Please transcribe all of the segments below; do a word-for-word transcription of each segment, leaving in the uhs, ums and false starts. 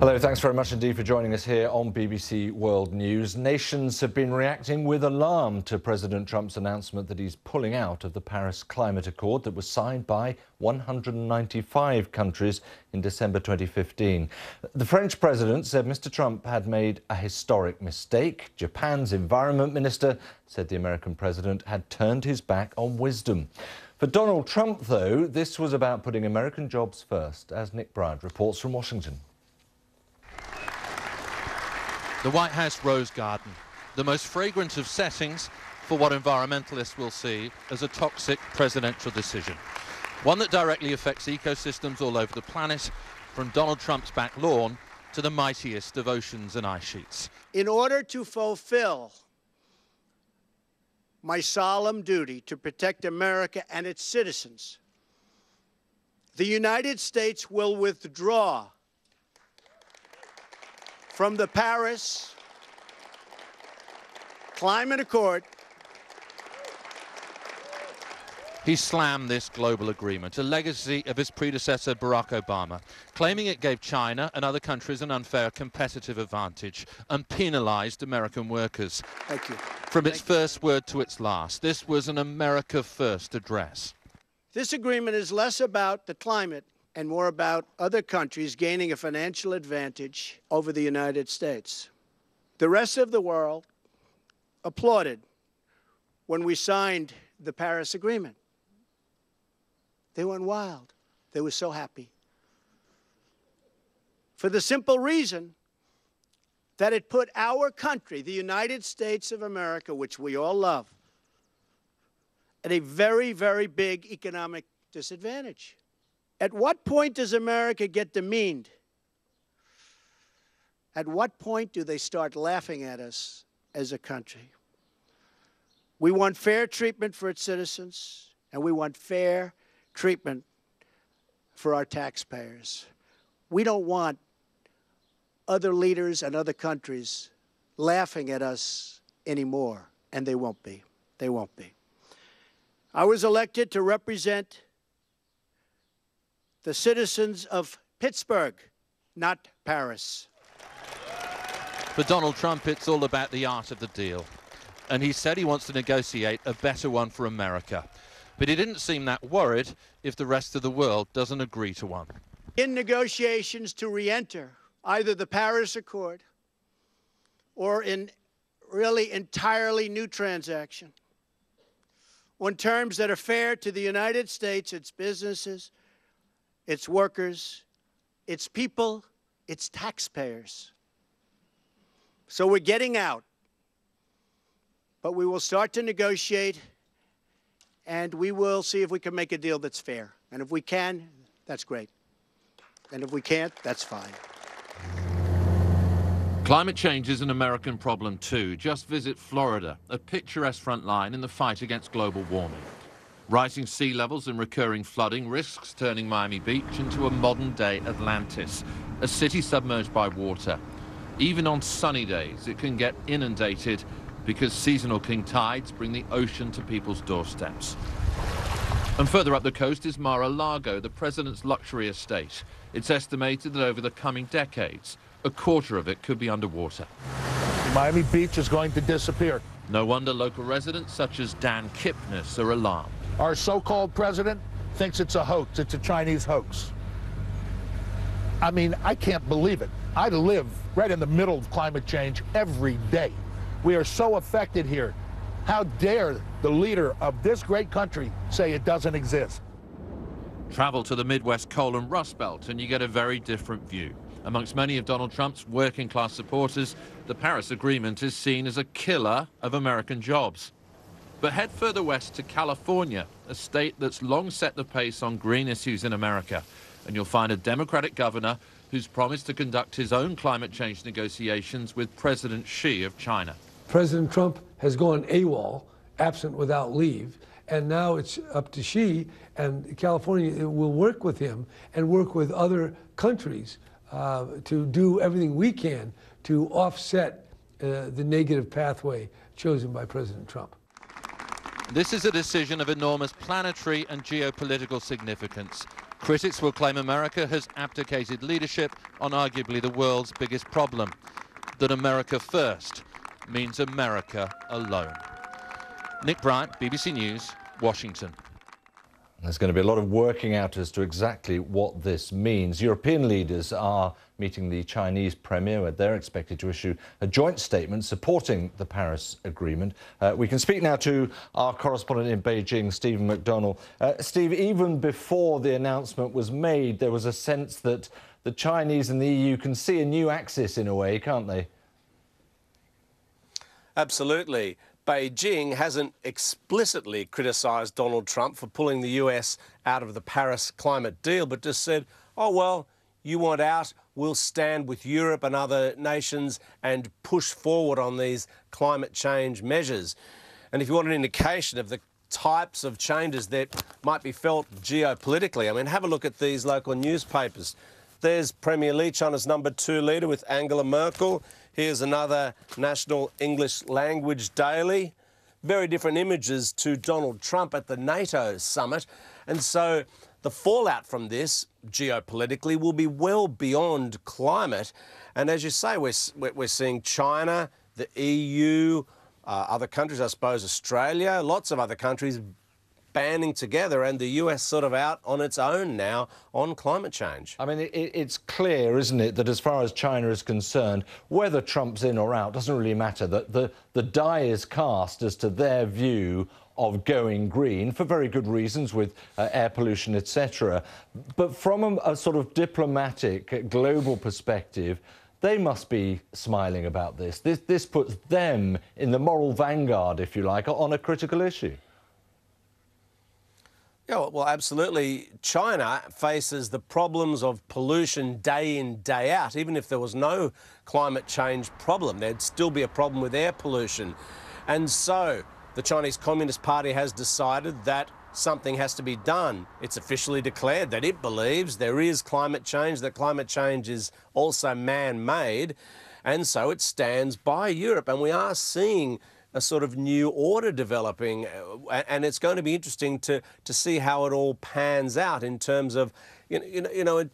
Hello, thanks very much indeed for joining us here on B B C World News. Nations have been reacting with alarm to President Trump's announcement that he's pulling out of the Paris Climate Accord that was signed by one hundred ninety-five countries in December twenty fifteen. The French president said Mister Trump had made a historic mistake. Japan's environment minister said the American president had turned his back on wisdom. For Donald Trump, though, this was about putting American jobs first, as Nick Bryant reports from Washington. The White House Rose Garden, the most fragrant of settings for what environmentalists will see as a toxic presidential decision. One that directly affects ecosystems all over the planet, from Donald Trump's back lawn to the mightiest of oceans and ice sheets. In order to fulfill my solemn duty to protect America and its citizens, the United States will withdraw from the Paris Climate Accord. He slammed this global agreement, a legacy of his predecessor Barack Obama, claiming it gave China and other countries an unfair competitive advantage and penalized American workers. Thank you. From its first word to its last, this was an America First address. This agreement is less about the climate and more about other countries gaining a financial advantage over the United States. The rest of the world applauded when we signed the Paris Agreement. They went wild. They were so happy. For the simple reason that it put our country, the United States of America, which we all love, at a very, very big economic disadvantage. At what point does America get demeaned? At what point do they start laughing at us as a country? We want fair treatment for its citizens, and we want fair treatment for our taxpayers. We don't want other leaders and other countries laughing at us anymore, and they won't be. They won't be. I was elected to represent the citizens of Pittsburgh, not Paris. For Donald Trump, it's all about the art of the deal. And he said he wants to negotiate a better one for America. But he didn't seem that worried if the rest of the world doesn't agree to one. In negotiations to re-enter either the Paris Accord or in really entirely new transaction on terms that are fair to the United States, its businesses, its workers, its people, its taxpayers. So we're getting out, but we will start to negotiate, and we will see if we can make a deal that's fair. And if we can, that's great. And if we can't, that's fine. Climate change is an American problem too. Just visit Florida, a picturesque front line in the fight against global warming. Rising sea levels and recurring flooding risks turning Miami Beach into a modern-day Atlantis, a city submerged by water. Even on sunny days, it can get inundated because seasonal king tides bring the ocean to people's doorsteps. And further up the coast is Mar-a-Lago, the president's luxury estate. It's estimated that over the coming decades, a quarter of it could be underwater. Miami Beach is going to disappear. No wonder local residents such as Dan Kipnis are alarmed. Our so-called president thinks it's a hoax. It's a Chinese hoax. I mean, I can't believe it. I live right in the middle of climate change every day. We are so affected here. How dare the leader of this great country say it doesn't exist? Travel to the Midwest coal and rust belt and you get a very different view. Amongst many of Donald Trump's working-class supporters, the Paris Agreement is seen as a killer of American jobs. But head further west to California, a state that's long set the pace on green issues in America, and you'll find a Democratic governor who's promised to conduct his own climate change negotiations with President Xi of China. President Trump has gone AWOL, absent without leave, and now it's up to Xi, and California will work with him and work with other countries Uh, to do everything we can to offset uh, the negative pathway chosen by President Trump. This is a decision of enormous planetary and geopolitical significance, Critics will claim America has abdicated leadership on arguably the world's biggest problem, that America first means America alone. Nick Bryant, B B C News, Washington. There's going to be a lot of working out as to exactly what this means. European leaders are meeting the Chinese premier, where they're expected to issue a joint statement supporting the Paris Agreement. Uh, we can speak now to our correspondent in Beijing, Stephen McDonald. Uh, Steve, even before the announcement was made, there was a sense that the Chinese and the E U can see a new axis in a way, can't they? Absolutely. Beijing hasn't explicitly criticised Donald Trump for pulling the U S out of the Paris climate deal, but just said, oh, well, you want out, we'll stand with Europe and other nations and push forward on these climate change measures. And if you want an indication of the types of changes that might be felt geopolitically, I mean, have a look at these local newspapers. There's Premier Li, China's number two leader, with Angela Merkel. Here's another national English language daily. Very different images to Donald Trump at the NATO summit. And so the fallout from this, geopolitically, will be well beyond climate. And as you say, we're, we're seeing China, the E U, uh, other countries, I suppose Australia, lots of other countries banding together, and the U S sort of out on its own now on climate change. I mean, it, it's clear, isn't it, that as far as China is concerned, whether Trump's in or out doesn't really matter, that the, the die is cast as to their view of going green, for very good reasons, with uh, air pollution, et cetera. But from a, a sort of diplomatic, global perspective, they must be smiling about this. This, this puts them in the moral vanguard, if you like, on a critical issue. Yeah, well, absolutely. China faces the problems of pollution day in, day out. Even if there was no climate change problem, there'd still be a problem with air pollution. And so the Chinese Communist Party has decided that something has to be done. It's officially declared that it believes there is climate change, that climate change is also man-made. And so it stands by Europe. And we are seeing a sort of new order developing, and it's going to be interesting to, to see how it all pans out in terms of, you know, you know,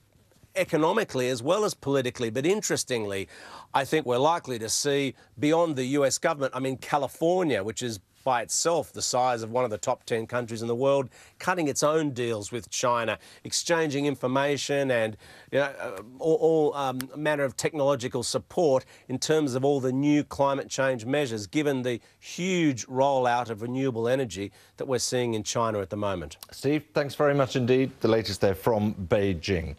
economically as well as politically. But interestingly, I think we're likely to see beyond the U S government, I mean, California, which is by itself the size of one of the top ten countries in the world, cutting its own deals with China, exchanging information and, you know, all, all um, manner of technological support in terms of all the new climate change measures, given the huge rollout of renewable energy that we're seeing in China at the moment. Steve, thanks very much indeed. The latest there from Beijing.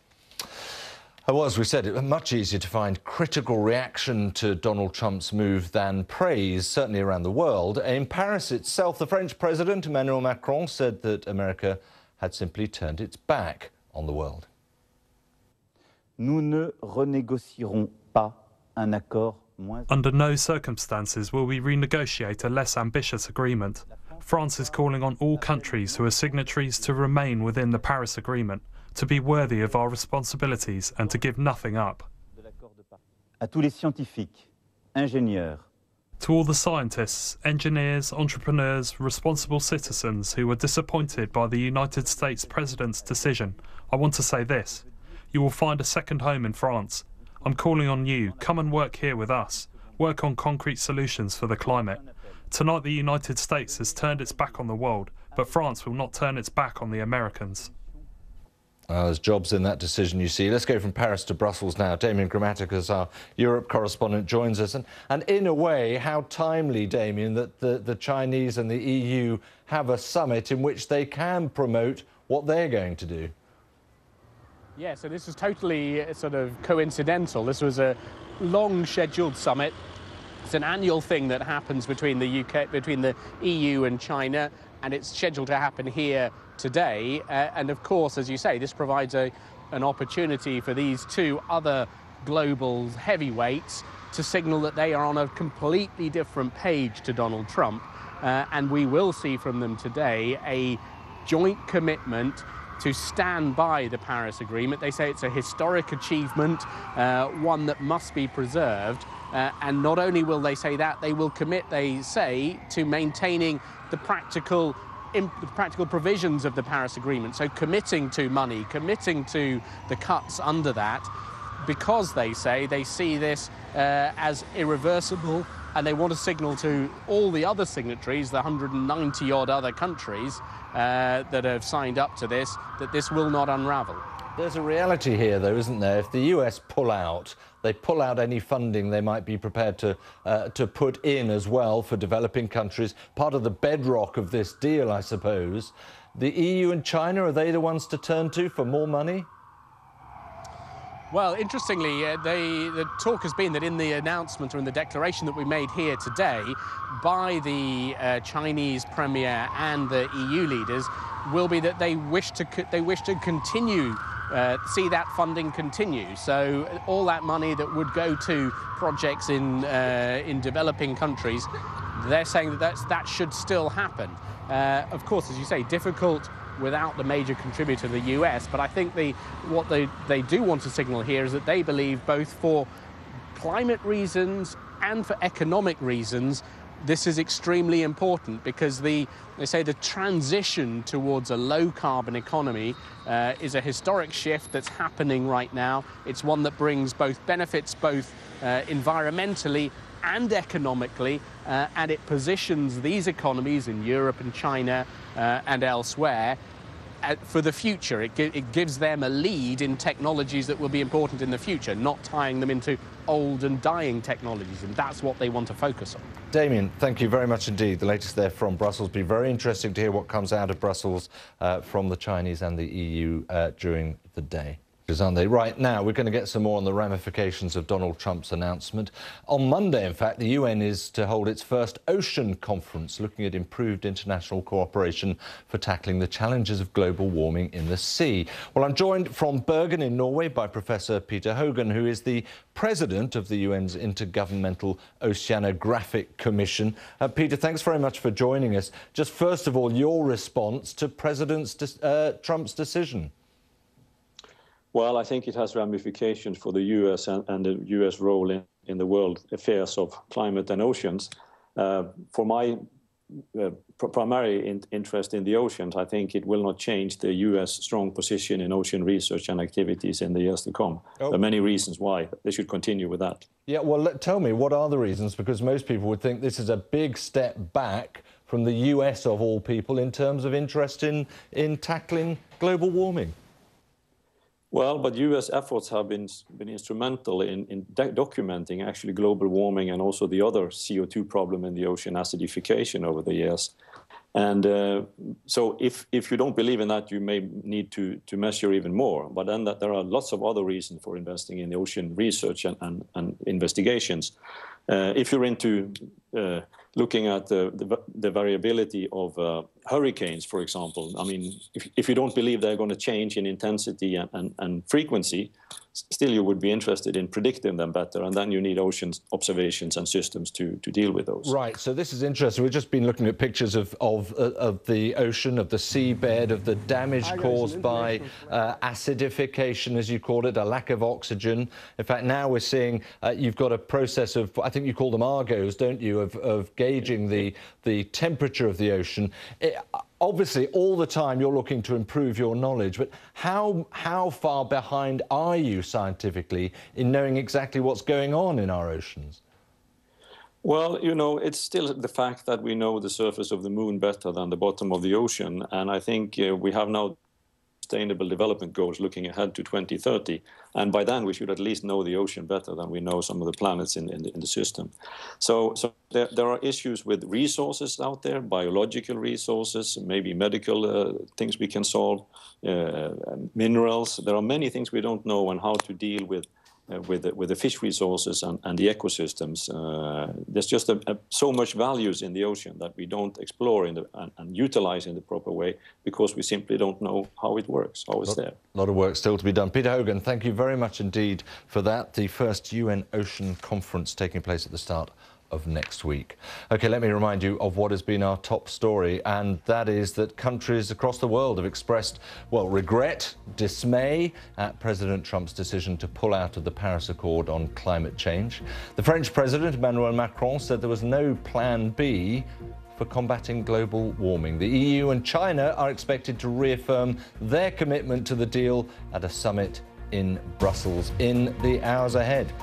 Well, as we said, it was much easier to find critical reaction to Donald Trump's move than praise, certainly around the world. In Paris itself, the French president, Emmanuel Macron, said that America had simply turned its back on the world. Nous ne renégocierons pas un accord moins... Under no circumstances will we renegotiate a less ambitious agreement. France is calling on all countries who are signatories to remain within the Paris Agreement, to be worthy of our responsibilities and to give nothing up. To all the scientists, engineers, entrepreneurs, responsible citizens who were disappointed by the United States president's decision, I want to say this. You will find a second home in France. I'm calling on you, come and work here with us. Work on concrete solutions for the climate. Tonight the United States has turned its back on the world, but France will not turn its back on the Americans. Uh, there's jobs in that decision, you see. Let's go from Paris to Brussels now. Damien Gramaticas, our Europe correspondent, joins us. And, and in a way, how timely, Damien, that the, the Chinese and the E U have a summit in which they can promote what they're going to do. Yeah, so this was totally sort of coincidental. This was a long-scheduled summit. It's an annual thing that happens between the U K, between the E U and China, and it's scheduled to happen here today. Uh, and of course, as you say, this provides a, an opportunity for these two other global heavyweights to signal that they are on a completely different page to Donald Trump. Uh, and we will see from them today a joint commitment to stand by the Paris Agreement. They say it's a historic achievement, uh, one that must be preserved. Uh, and not only will they say that, they will commit, they say, to maintaining the practical in the practical provisions of the Paris Agreement, so committing to money, committing to the cuts under that, because they say they see this uh, as irreversible, and they want to signal to all the other signatories, the one hundred ninety odd other countries uh, that have signed up to this, that this will not unravel. There's a reality here, though, isn't there? If the U S pull out, they pull out any funding they might be prepared to uh, to put in as well for developing countries. Part of the bedrock of this deal, I suppose. The E U and China, are they the ones to turn to for more money? Well, interestingly, uh, they, the talk has been that in the announcement or in the declaration that we made here today by the uh, Chinese Premier and the E U leaders will be that they wish to co they wish to continue, uh, see that funding continue. So all that money that would go to projects in, uh, in developing countries, they're saying that that's, that should still happen. Uh, of course, as you say, difficult without the major contributor, the U S, but I think the, what they, they do want to signal here is that they believe both for climate reasons and for economic reasons, this is extremely important because the, they say the transition towards a low-carbon economy uh, is a historic shift that's happening right now. It's one that brings both benefits, both uh, environmentally and economically, uh, and it positions these economies in Europe and China uh, and elsewhere uh, for the future. It, gi it gives them a lead in technologies that will be important in the future, not tying them into old and dying technologies, and that's what they want to focus on. Damien, thank you very much indeed. The latest there from Brussels. Be very interesting to hear what comes out of Brussels uh, from the Chinese and the E U uh, during the day. Aren't they? Right now, we're going to get some more on the ramifications of Donald Trump's announcement. On Monday, in fact, the U N is to hold its first ocean conference looking at improved international cooperation for tackling the challenges of global warming in the sea. Well, I'm joined from Bergen in Norway by Professor Peter Hogan, who is the president of the U N's Intergovernmental Oceanographic Commission. Uh, Peter, thanks very much for joining us. Just first of all, your response to President uh, Trump's decision. Well, I think it has ramifications for the U S and, and the U S role in, in the world affairs of climate and oceans. Uh, for my uh, pr primary in interest in the oceans, I think it will not change the U S strong position in ocean research and activities in the years to come. Oh. There are many reasons why they should continue with that. Yeah, well, let, tell me, what are the reasons? Because most people would think this is a big step back from the U S of all people in terms of interest in, in tackling global warming. Well, but U S efforts have been, been instrumental in, in documenting actually global warming and also the other C O two problem in the ocean, acidification, over the years. And uh, so if, if you don't believe in that, you may need to, to measure even more. But then that there are lots of other reasons for investing in the ocean research and, and, and investigations. Uh, if you're into uh, looking at the, the, the variability of uh, hurricanes, for example, I mean, if, if you don't believe they're going to change in intensity and, and, and frequency, still you would be interested in predicting them better, and then you need ocean observations and systems to, to deal with those. Right, so this is interesting. We've just been looking at pictures of, of, uh, of the ocean, of the seabed, of the damage caused by uh, acidification, as you called it, a lack of oxygen. In fact, now we're seeing uh, you've got a process of, I think you call them Argos, don't you, of, of gauging the, the temperature of the ocean. It, Obviously, all the time you're looking to improve your knowledge, but how, how far behind are you scientifically in knowing exactly what's going on in our oceans? Well, you know, it's still the fact that we know the surface of the moon better than the bottom of the ocean, and I think uh, we have now Sustainable Development Goals looking ahead to twenty thirty, and by then we should at least know the ocean better than we know some of the planets in, in, the, in the system. So, so there, there are issues with resources out there, biological resources, maybe medical uh, things we can solve, uh, minerals. There are many things we don't know on how to deal with uh, with, with the fish resources and, and the ecosystems. Uh, there's just a, a, so much values in the ocean that we don't explore in the, and, and utilize in the proper way because we simply don't know how it works, how it's there. A lot of work still to be done. Peter Hogan, thank you very much indeed for that. The first U N Ocean Conference taking place at the start of next week. OK, let me remind you of what has been our top story, and that is that countries across the world have expressed, well, regret, dismay at President Trump's decision to pull out of the Paris Accord on climate change. The French president, Emmanuel Macron, said there was no plan B for combating global warming. The E U and China are expected to reaffirm their commitment to the deal at a summit in Brussels in the hours ahead.